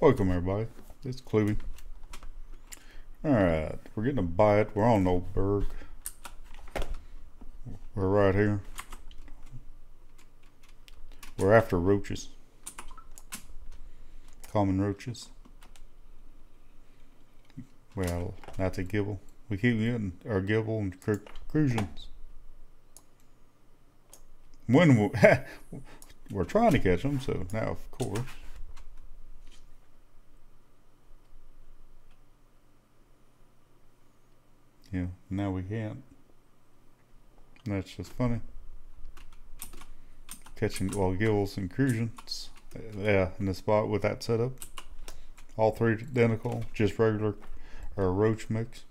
Welcome everybody, it's Cluey. Alright, we're getting a bite, we're on Old Burg. We're right here. We're after roaches. Common roaches. Well, that's a gibble. We keep getting our gibble and Crucians. When we're trying to catch them, so now of course. Yeah, now we can't. That's just funny. Catching all gills and Crucians. Yeah, in the spot with that setup. All three identical, just regular or roach mix.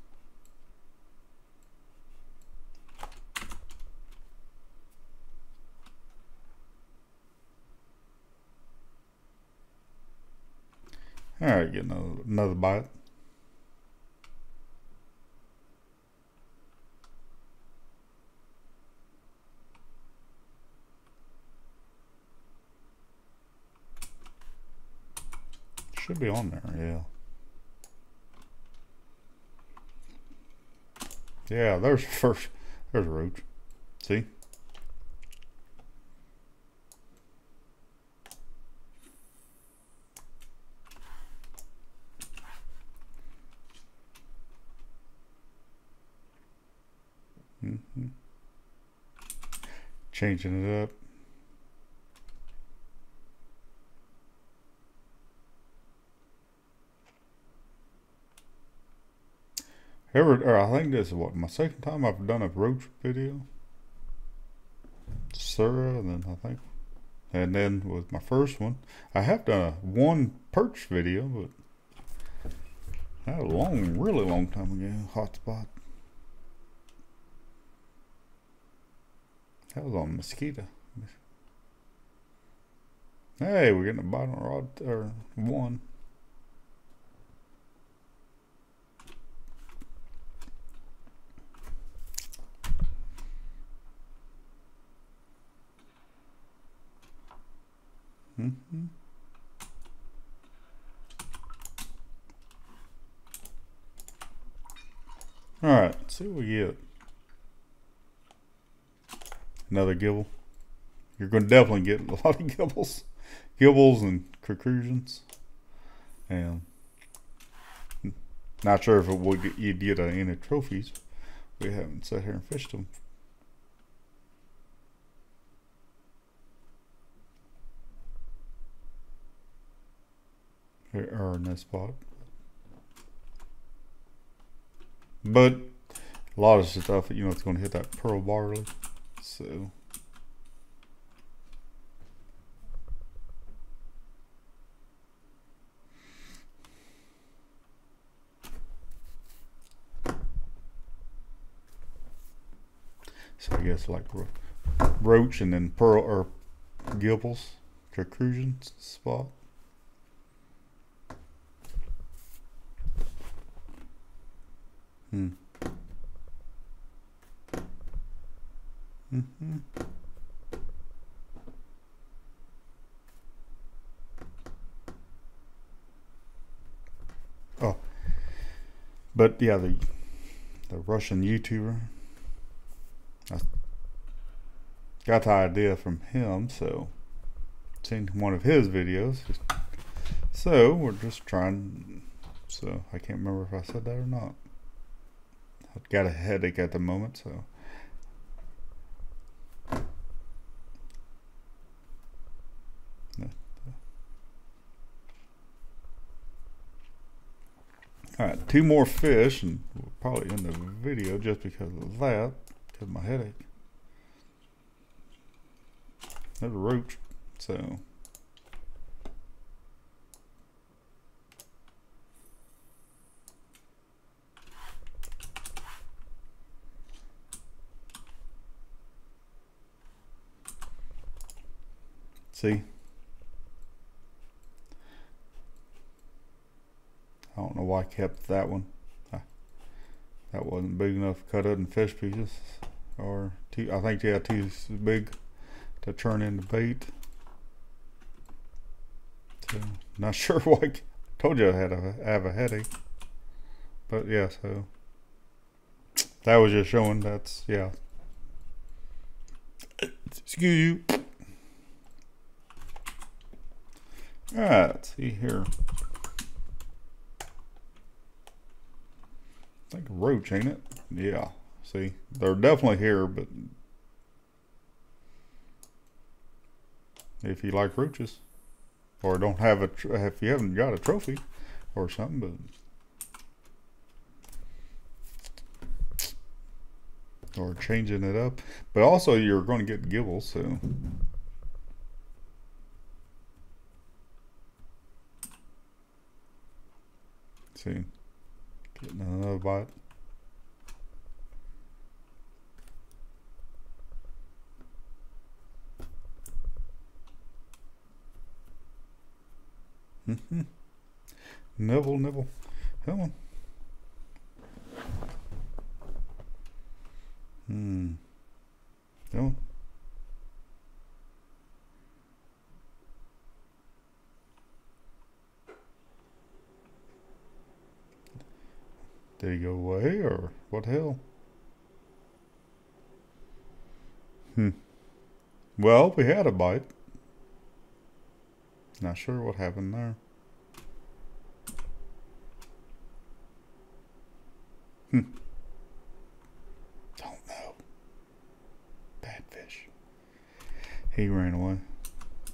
Alright, get another bite. Should be on there, yeah. Yeah, there's a roach. See? Changing it up. I think this is what my second time I've done a roach video. Sura, and then I think, and then with my first one, I have done a one perch video, but that was a long, really long time ago. Hotspot. That was on mosquito. Hey, we're getting a bite on rod or one. Mm-hmm. Alright, let's see what we get. Another gibble. You're going to definitely get a lot of gibbles. Gibbles and Crucians. And not sure if it would get, you'd get any trophies. We haven't sat here and fished them. There are no spot, but a lot of stuff, you know, it's going to hit that pearl barley. So I guess like roach and then pearl or gibbles, Crucian spot. Hmm. Mm-hmm. Oh, but yeah, the Russian YouTuber, I got the idea from him, so seen one of his videos, so we're just trying. So I can't remember if I said that or not. I've got a headache at the moment, so alright, two more fish and we'll probably end the video just because of that, because of my headache. There's a roach, so see, I don't know why I kept that one. That wasn't big enough to cut up in fish pieces, or too, I think yeah, too big to turn into bait. So, not sure why Told you I have a headache. But yeah, so that was just showing that's, yeah. Excuse you. All right, let's see here. I think roach, ain't it? Yeah, see, they're definitely here, but if you like roaches or don't have a, if you haven't got a trophy or something, but or changing it up, but also you're going to get gibbles, so. See, getting another bite. Mm-hmm. Nibble, nibble. Come on. Hmm. Come on. Did he go away or what the hell? Hmm. Well, we had a bite. Not sure what happened there. Hmm. Don't know. Bad fish. He ran away,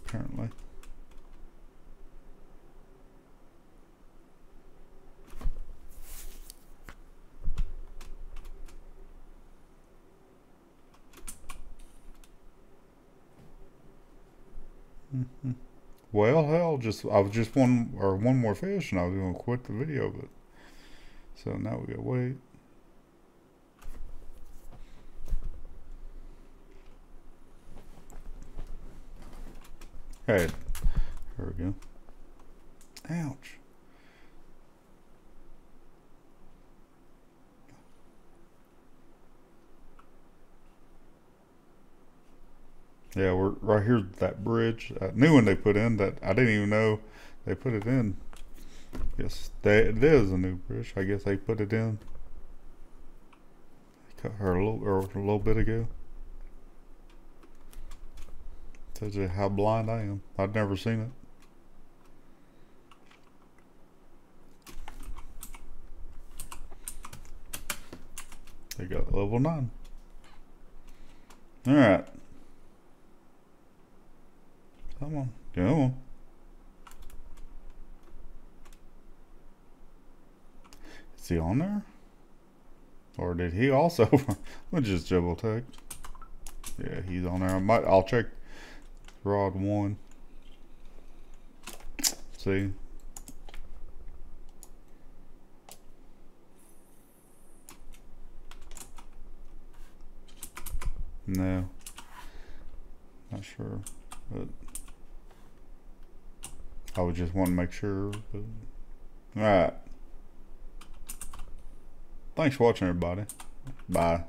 apparently. Mm-hmm. Well, hell, I was just one more fish, and I was gonna quit the video, but so now we gotta wait. Hey, here we go. Ouch. Yeah, we're right here's that bridge. That new one they put in that I didn't even know they put it in. Yes, it is a new bridge. I guess they put it in. They cut her a little bit ago. Tells you how blind I am. I've never seen it. They got level 9. All right. Come on, come on. Is he on there? Or did he also? Let's just double check. Yeah, he's on there. I'll check rod 1. See. No. Not sure, but. I would just want to make sure. But... All right. Thanks for watching, everybody. Bye.